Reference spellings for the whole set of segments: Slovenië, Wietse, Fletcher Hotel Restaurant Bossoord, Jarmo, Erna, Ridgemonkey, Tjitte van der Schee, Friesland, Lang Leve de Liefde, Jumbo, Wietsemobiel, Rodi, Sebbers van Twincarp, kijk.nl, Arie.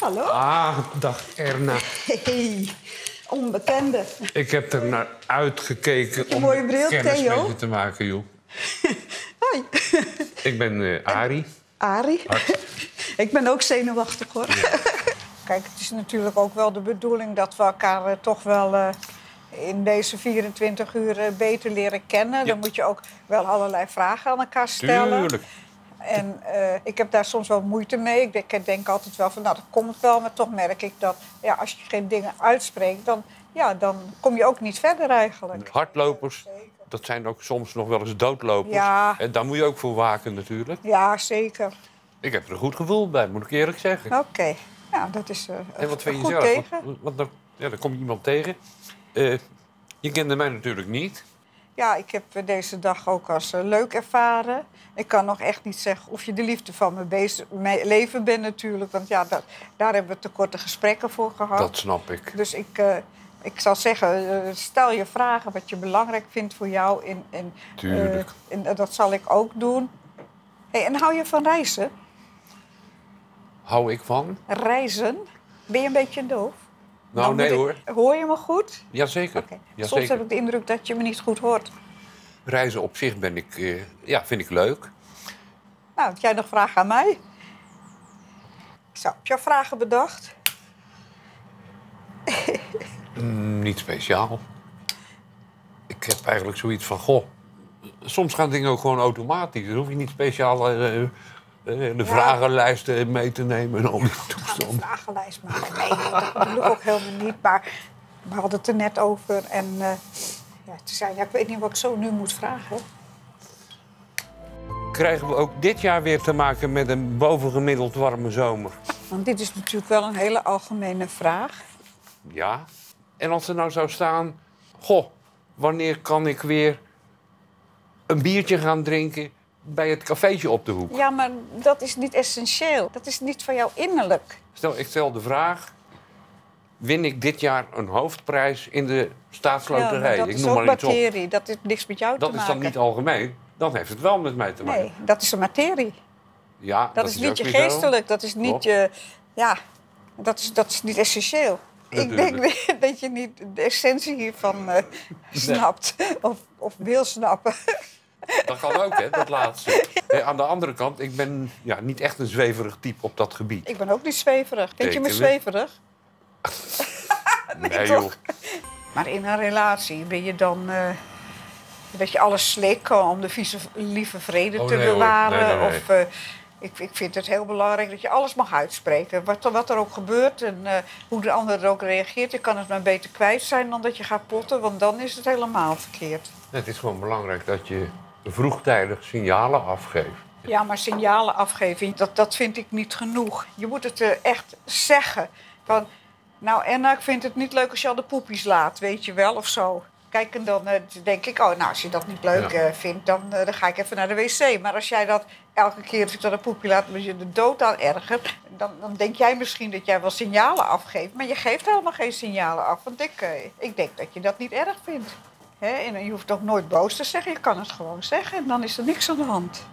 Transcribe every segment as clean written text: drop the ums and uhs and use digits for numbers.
Hallo? Ah, dag Erna. Hey, onbekende. Ik heb er naar uitgekeken om kennis met je te maken, joh. Hoi. Ik ben Arie. Arie? Ik ben ook zenuwachtig, hoor. Ja. Kijk, het is natuurlijk ook wel de bedoeling dat we elkaar toch wel... in deze 24 uur beter leren kennen. Ja. Dan moet je ook wel allerlei vragen aan elkaar stellen. Tuurlijk. En ik heb daar soms wel moeite mee. Ik denk altijd wel van, nou, dat komt wel. Maar toch merk ik dat ja, als je geen dingen uitspreekt... dan kom je ook niet verder eigenlijk. Hardlopers, dat zijn ook soms nog wel eens doodlopers. Ja. En daar moet je ook voor waken natuurlijk. Ja, zeker. Ik heb er een goed gevoel bij, moet ik eerlijk zeggen. Oké. Okay. Ja, dat is en wat vind je zelf? Tegen. Want dan, ja, dan kom je iemand tegen... je kende mij natuurlijk niet. Ja, ik heb deze dag ook als leuk ervaren. Ik kan nog echt niet zeggen of je de liefde van mijn leven bent natuurlijk. Want ja, daar hebben we te korte gesprekken voor gehad. Dat snap ik. Dus ik zal zeggen, stel je vragen wat je belangrijk vindt voor jou. Tuurlijk. Dat zal ik ook doen. Hey, en hou je van reizen? Hou ik van? Reizen? Ben je een beetje doof? Nou, nee hoor. Hoor je me goed? Jazeker. Okay. Jazeker. Soms heb ik de indruk dat je me niet goed hoort. Reizen op zich vind ik leuk. Nou, heb jij nog vragen aan mij? Zo, heb je vragen bedacht? Niet speciaal. Ik heb eigenlijk zoiets van, goh... Soms gaan dingen ook gewoon automatisch. Dan hoef je niet speciaal... vragenlijsten mee te nemen en al die toestanden. Een vragenlijst maken. Nee, dat bedoel ik ook helemaal niet. Maar we hadden het er net over. En ik weet niet wat ik zo nu moet vragen. Krijgen we ook dit jaar weer te maken met een bovengemiddeld warme zomer? Want dit is natuurlijk wel een hele algemene vraag. Ja. En als er nou zou staan... Goh, wanneer kan ik weer een biertje gaan drinken... bij het cafeetje op de hoek. Ja, maar dat is niet essentieel. Dat is niet van jou innerlijk. Ik stel de vraag... win ik dit jaar een hoofdprijs in de staatsloterij? Ja, dat is ook materie. Dat heeft niks met jou te maken. Dat is dan niet algemeen. Dan heeft het wel met mij te maken. Nee, dat is een materie. Ja, dat is niet je geestelijk. Dat is niet je... Ja, dat is niet essentieel. Ik denk dat je niet de essentie hiervan snapt. Of wil snappen. Dat kan ook, hè, dat laatste. Nee, aan de andere kant, ik ben niet echt een zweverig type op dat gebied. Ik ben ook niet zweverig. Denk je me zweverig? nee, joh. Maar in een relatie ben je dan... dat je alles slikt om de vieze lieve vrede te bewaren. Nee. Of, ik vind het heel belangrijk dat je alles mag uitspreken. Wat er ook gebeurt en hoe de ander er ook reageert. Je kan het maar beter kwijt zijn dan dat je gaat potten. Want dan is het helemaal verkeerd. Het is gewoon belangrijk dat je... vroegtijdig signalen afgeven. Ja, maar signalen afgeven, dat vind ik niet genoeg. Je moet het echt zeggen. Van, nou, Erna, ik vind het niet leuk als je al de poepjes laat, weet je wel, of zo. Kijk, en dan denk ik, oh, nou, als je dat niet leuk vindt, dan ga ik even naar de wc. Maar als jij dat elke keer, als ik dan een poepje laat, als je de dood aan ergert... Dan denk jij misschien dat jij wel signalen afgeeft. Maar je geeft helemaal geen signalen af, want ik denk dat je dat niet erg vindt. He, en je hoeft ook nooit boos te zeggen, je kan het gewoon zeggen en dan is er niks aan de hand.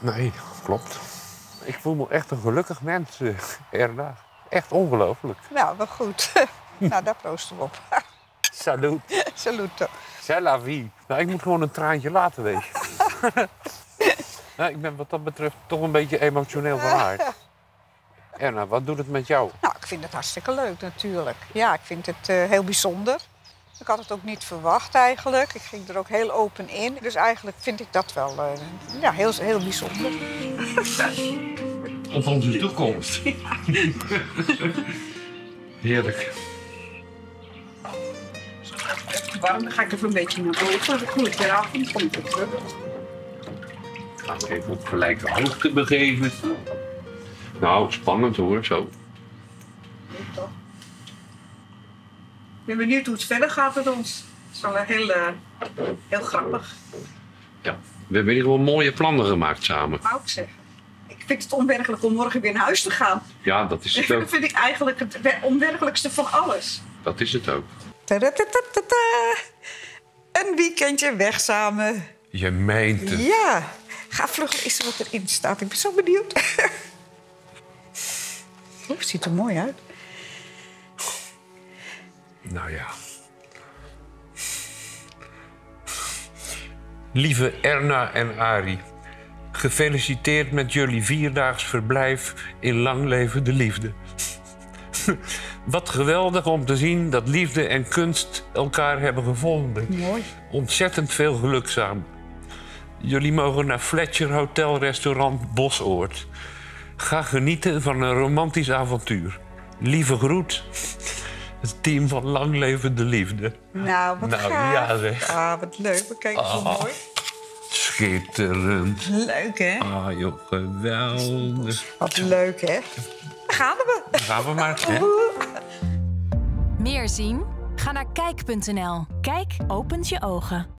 Nee, klopt. Ik voel me echt een gelukkig mens, Erna. Echt ongelooflijk. Nou, wel goed. Nou, daar proosten we op. Salut. Saluto. C'est la vie. Nou, ik moet gewoon een traantje laten, weet je. Nou, ik ben wat dat betreft toch een beetje emotioneel van aard. Erna, wat doet het met jou? Nou, ik vind het hartstikke leuk natuurlijk. Ja, ik vind het heel bijzonder. Ik had het ook niet verwacht eigenlijk. Ik ging er ook heel open in. Dus eigenlijk vind ik dat wel heel, heel bijzonder. Op onze toekomst. Ja. Heerlijk. Warm, dan ga ik even een beetje naar boven. Dan koel ik weer af en dan kom ik weer terug. Ga ik even op gelijke hoogte begeven. Nou, spannend hoor, zo. Ik ben benieuwd hoe het verder gaat met ons. Het is wel heel grappig. Ja, we hebben hier gewoon mooie plannen gemaakt samen. Dat wou ik zeggen. Ik vind het onwerkelijk om morgen weer naar huis te gaan. Ja, dat is het ook. Dat vind ik eigenlijk het onwerkelijkste van alles. Dat is het ook. Een weekendje weg samen. Je meent het. Ja. Ga vlug eens wat erin staat. Ik ben zo benieuwd. Oeh, ziet er mooi uit. Nou ja. Lieve Erna en Arie, gefeliciteerd met jullie vierdaags verblijf in Lang Leve de Liefde. Wat geweldig om te zien dat liefde en kunst elkaar hebben gevonden. Mooi. Ontzettend veel geluk samen. Jullie mogen naar Fletcher Hotel Restaurant Bossoord. Ga genieten van een romantisch avontuur. Lieve groet, het team van Lang Leve de Liefde. Nou, wat nou, gaaf. Ja, zeg. Ah, wat leuk. Kijk, zo mooi. Schitterend. Leuk, hè? Ah, joh, geweldig. Wat leuk, hè? Daar gaan we. Daar gaan we maar. Hè? Meer zien? Ga naar kijk.nl. Kijk opent je ogen.